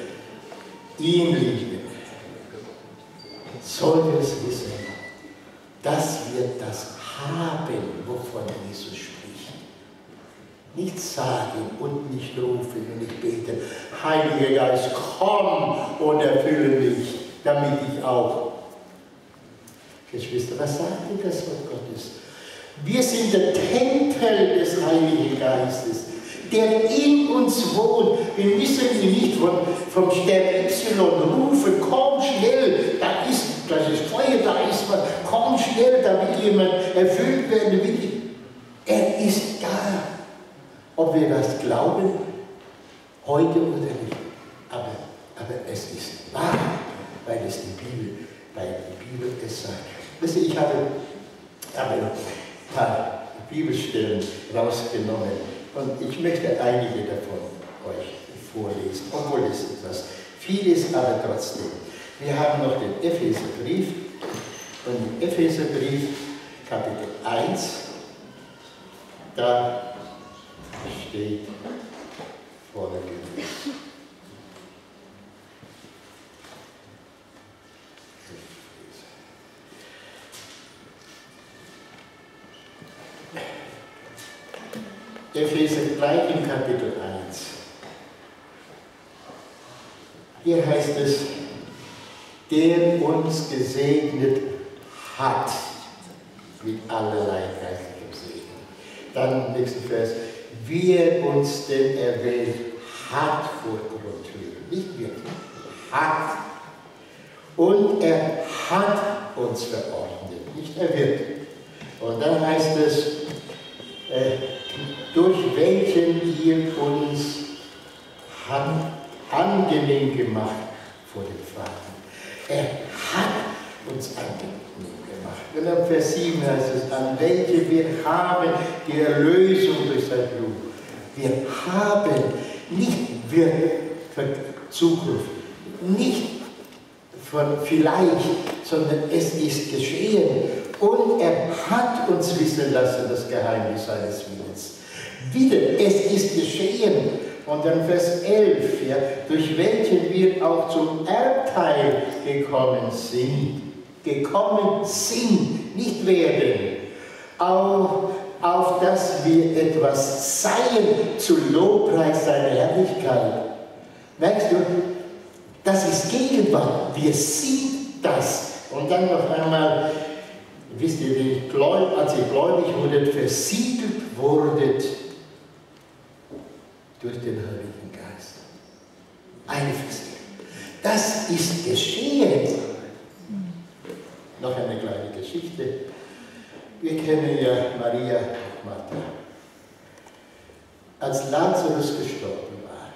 ihn lieben, sollte es wissen, dass wir das haben, wovon Jesus spricht. Nicht sagen und nicht rufen und nicht beten, Heiliger Geist, komm und erfülle mich, damit ich auch. Geschwister, was sagt denn das Wort Gottes? Wir sind der Tempel des Heiligen Geistes, der in uns wohnt. Wir müssen ihn nicht von, vom Stern Y rufen, komm schnell, da ist, das ist Feuer, da ist was, komm schnell, damit jemand erfüllt werden will. Er ist da. Ob wir das glauben, heute oder nicht, aber, aber es ist wahr, weil es die Bibel, weil die Bibel es sagt. Wisst ihr, ich habe, habe noch ein paar Bibelstellen rausgenommen und ich möchte einige davon euch vorlesen, obwohl es etwas viel ist, aber trotzdem. Wir haben noch den Epheserbrief und im Epheserbrief Kapitel eins, da steht Folgendes. Epheser gleich im Kapitel eins. Hier heißt es, der uns gesegnet hat mit allerlei geistlichem Segen. Dann im nächsten Vers. Wir uns denn erwählt hat vor Grundhöhe, nicht wir, hat. Und er hat uns verordnet, nicht er wird. Und dann heißt es, äh, durch welchen ihr uns han, angenehm gemacht vor dem Vater. Er hat uns angenehm gemacht. Und dann Vers sieben heißt es, an welche wir haben die Erlösung durch sein Blut. Wir haben, nicht wir für Zukunft, nicht von vielleicht, sondern es ist geschehen. Und er hat uns wissen lassen, das Geheimnis seines Willens. Wieder, es ist geschehen. Und dann Vers elf, ja, durch welchen wir auch zum Erbteil gekommen sind. Gekommen sind, nicht werden, auf, auf dass wir etwas seien zu Lobpreis seiner Herrlichkeit. Merkst du, das ist Gegenwart, wir sind das. Und dann noch einmal, wisst ihr, als ihr gläubig wurdet, versiegelt wurdet durch den Heiligen Geist. Eine Versiegelung. Das ist geschehen. Noch eine kleine Geschichte. Wir kennen ja Maria und Martha. Als Lazarus gestorben war,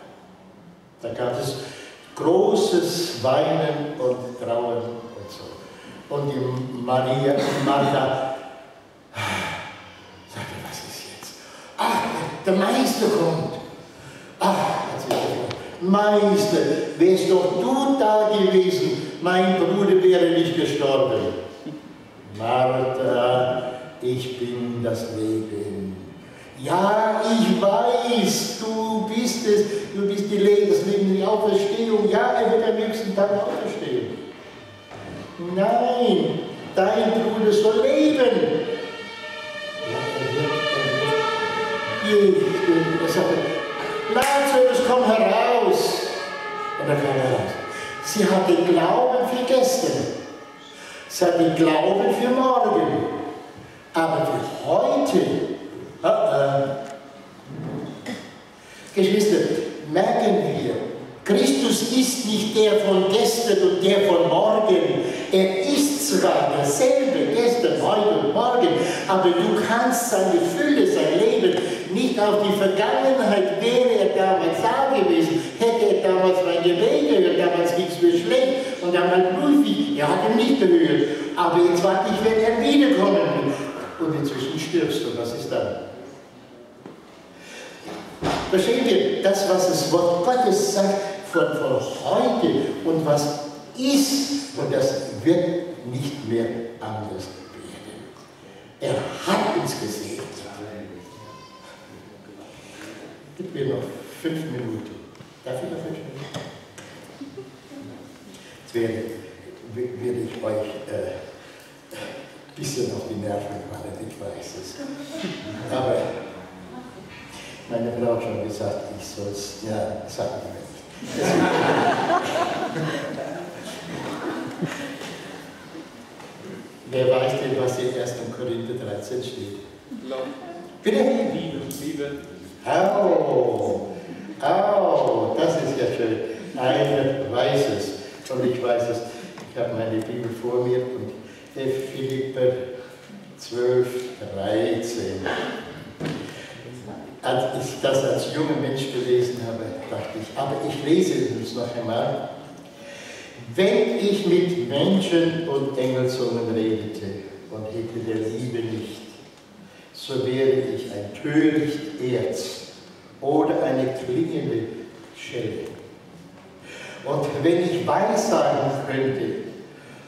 da gab es großes Weinen und Trauern und so. Und die Maria und Martha sagte, was ist jetzt? Ach, der Meister kommt. Ach, Meister, wärst doch du da gewesen, mein Bruder wäre nicht gestorben. Martha, ich bin das Leben. Ja, ich weiß, du bist es, du bist die Leben, das Leben, die Auferstehung. Ja, er wird am nächsten Tag auferstehen. Nein, dein Bruder soll leben. Ja, er wird, er wird. Jesus, Lazarus, komm heraus. Und er kam heraus. Sie hat den Glauben für gestern. Sie hat den Glauben für morgen. Aber für heute, uh -uh. Geschwister, merken wir, Christus ist nicht der von gestern und der von morgen. Er ist sogar derselbe, gestern, heute und morgen. Aber du kannst seine Fülle, sein Leben, nicht auf die Vergangenheit, wäre er damals da gewesen, hätte er damals mein Gebet gehört, damals ging es mir schlecht und damals prüfe ich, er hat ihn nicht gehört. Aber jetzt warte ich, wenn er wiederkommen will. Und inzwischen stirbst du, was ist dann? Versteht ihr, das, was das Wort Gottes sagt, von, von heute und was ist, und das wird nicht mehr anders werden. Er hat uns gesehen. Gib mir noch fünf Minuten. Darf ich noch fünf Minuten? will ich euch äh, ein bisschen auf die Nerven fallen, ich weiß es. Aber meine Frau hat schon gesagt, ich soll es ja sagen. Wer weiß denn, was in ersten Korinther dreizehn steht? Glaube. Bitte? Liebe. Liebe. Oh, oh, das ist ja schön. Einer weiß es. Und ich weiß es. Ich habe meine Bibel vor mir und Philipper zwölf, dreizehn. Als ich das als junger Mensch gelesen habe, dachte ich, aber ich lese es noch einmal. Wenn ich mit Menschen und Engelzungen redete und hätte der Liebe nicht, so wäre ich ein töricht Erz oder eine klingende Schelle. Und wenn ich weissagen könnte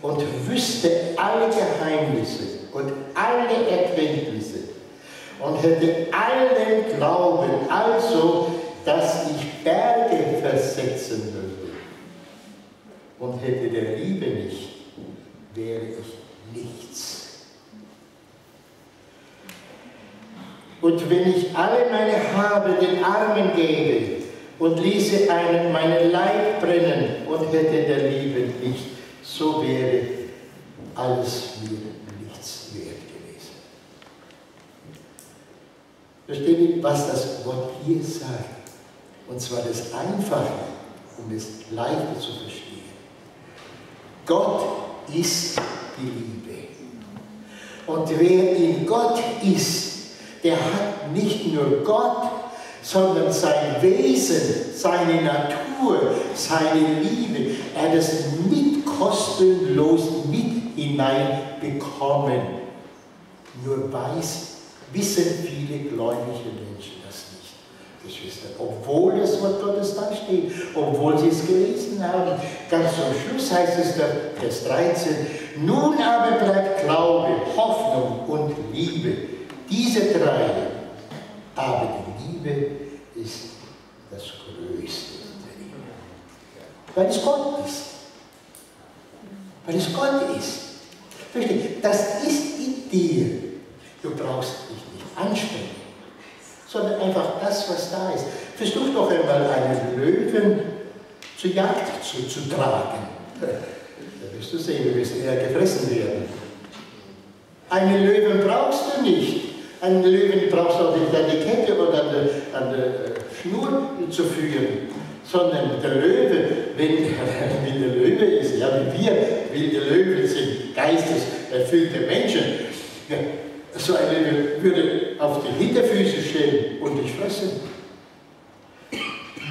und wüsste alle Geheimnisse und alle Erkenntnisse und hätte allen Glauben, also, dass ich Berge versetzen würde, und hätte der Liebe nicht, wäre ich nichts. Und wenn ich alle meine Habe den Armen gebe und ließe einen meinen Leib brennen und hätte der Liebe nicht, so wäre alles mir nichts wert gewesen. Versteht ihr, was das Wort hier sagt? Und zwar das Einfache, um es leichter zu verstehen. Gott ist die Liebe. Und wer in Gott ist, der hat nicht nur Gott, sondern sein Wesen, seine Natur, seine Liebe. Er hat es mit kostenlos mit hineinbekommen. Nur weiß, wissen viele gläubige Menschen das nicht, Geschwister. Obwohl das Wort Gottes da steht, obwohl sie es gelesen haben. Ganz zum Schluss heißt es dann, Vers dreizehn, nun aber bleibt Glaube, Hoffnung und Liebe. Diese drei, aber die Liebe ist das Größte. Weil es Gott ist. Weil es Gott ist. Versteht? Das ist in dir. Du brauchst dich nicht anstrengen, sondern einfach das, was da ist. Versuch doch einmal einen Löwen zur Jagd zu, zu tragen. Da wirst du sehen, du wirst eher gefressen werden. Einen Löwen brauchst du nicht. Einen Löwen brauchst du auch nicht an die Kette oder an der, an der Schnur zu führen, sondern der Löwe, wenn, wenn der Löwe ist, ja, wie wir wilde Löwen sind, geisteserfüllte Menschen, ja, so ein Löwe würde auf die Hinterfüße stehen und dich fressen.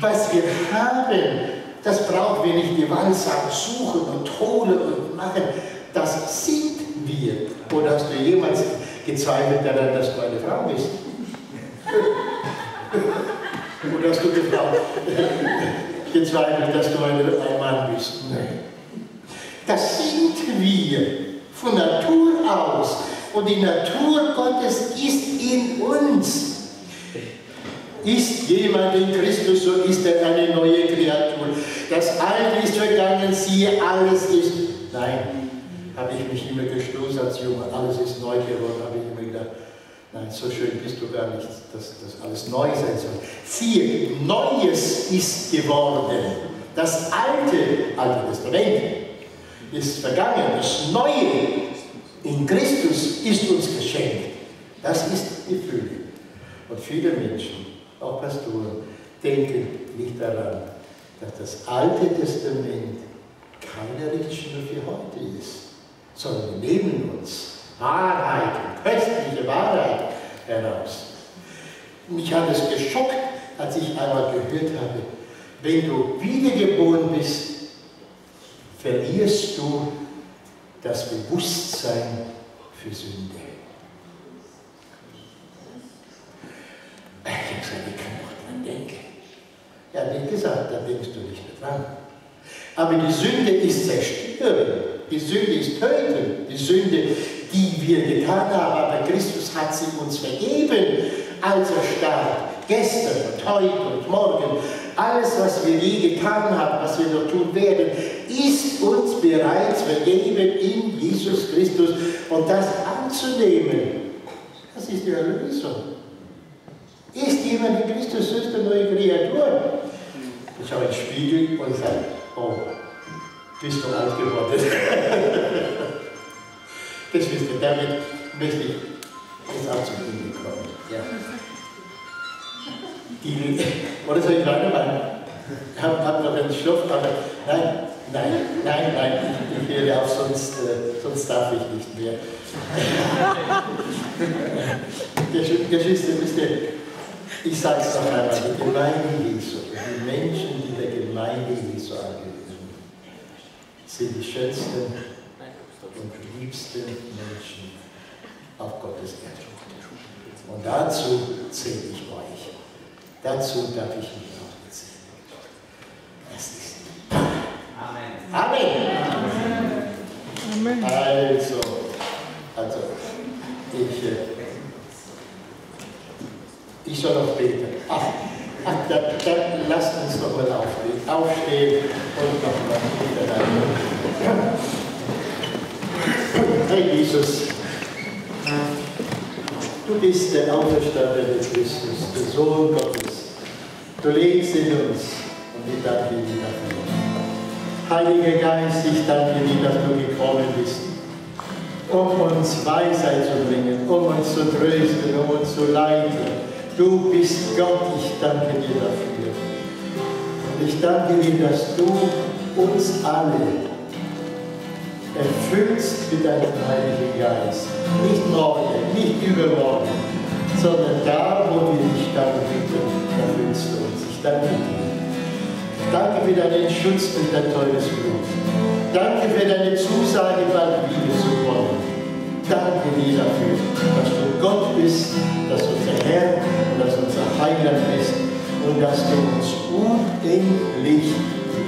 Was wir haben, das brauchen wir nicht gewaltsam suchen und holen und machen, das sind wir. Oder hast du jemals gezweifelt daran, dass du eine Frau bist? Oder hast du gezweifelt, dass du ein Mann bist? Nein. Das sind wir von Natur aus. Und die Natur Gottes ist in uns. Ist jemand in Christus, so ist er eine neue Kreatur. Das Alte ist vergangen, siehe, alles ist. Nein. Habe ich mich immer gestoßen als Junge, alles ist neu geworden, habe ich immer gedacht, nein, so schön bist du gar nicht, dass das alles neu sein soll. Siehe, Neues ist geworden. Das Alte, Alte Testament, ist vergangen. Das Neue in Christus ist uns geschenkt. Das ist die Fülle. Und viele Menschen, auch Pastoren, denken nicht daran, dass das Alte Testament keine Richtschnur für heute ist, sondern wir nehmen uns Wahrheit, köstliche Wahrheit heraus. Mich hat es geschockt, als ich einmal gehört habe, wenn du wiedergeboren bist, verlierst du das Bewusstsein für Sünde. Ich habe gesagt, ich kann doch dran denken. Ja, wie gesagt, da denkst du nicht mehr dran. Aber die Sünde ist zerstörend. Die Sünde ist töten, die Sünde, die wir getan haben, aber Christus hat sie uns vergeben, als er starb, gestern und heute und morgen Alles, was wir je getan haben, was wir noch tun werden, ist uns bereits vergeben in Jesus Christus. Und das anzunehmen, das ist die Erlösung. Ist jemand in Christus ist eine neue Kreatur? Ich schaue in den Spiegel und sage, oh, bist du alt geworden. Das wisst ihr, damit möchte ich jetzt auch zum Ende kommen. Ja. Die, oder soll ich weitermachen? Ich habe hab noch einen Stoff, aber nein, nein, nein, nein, ich höre auf, sonst, äh, sonst darf ich nicht mehr. Geschwister, wisst ihr, ich sage es noch einmal, die Gemeinde Jesu, die Menschen, die der Gemeinde Jesu angehören, sind die schönsten und liebsten Menschen auf Gottes Erde. Und dazu zähle ich euch. Dazu darf ich mich auch bezählen. Das ist Amen. Amen. Amen. Also, also, ich, ich soll noch beten. Ach, ach dann, dann lasst uns noch mal aufstehen, aufstehen und noch mal miteinander. Hey Jesus, du bist der auferstandene Christus, der Sohn Gottes. Du lebst in uns und ich danke dir dafür. Heiliger Geist, ich danke dir, dass du gekommen bist, um uns Weisheit zu bringen, um uns zu trösten, um uns zu leiten. Du bist Gott, ich danke dir dafür. Und ich danke dir, dass du uns alle erfüllst mit deinem Heiligen Geist. Nicht morgen, nicht übermorgen, sondern da, wo wir dich dann bitten, erfüllst du uns. Ich danke dir. Danke für deinen Schutz und dein teures Blut. Danke für deine Zusage, bald wieder zu kommen. Danke dir dafür, dass du Gott bist, dass du unser Herr und dass du unser Heiland bist und dass du uns unendlich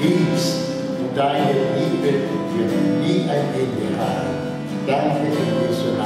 liebst. Deine Liebe wird nie ein Ende haben. Danke, Herr Jesus.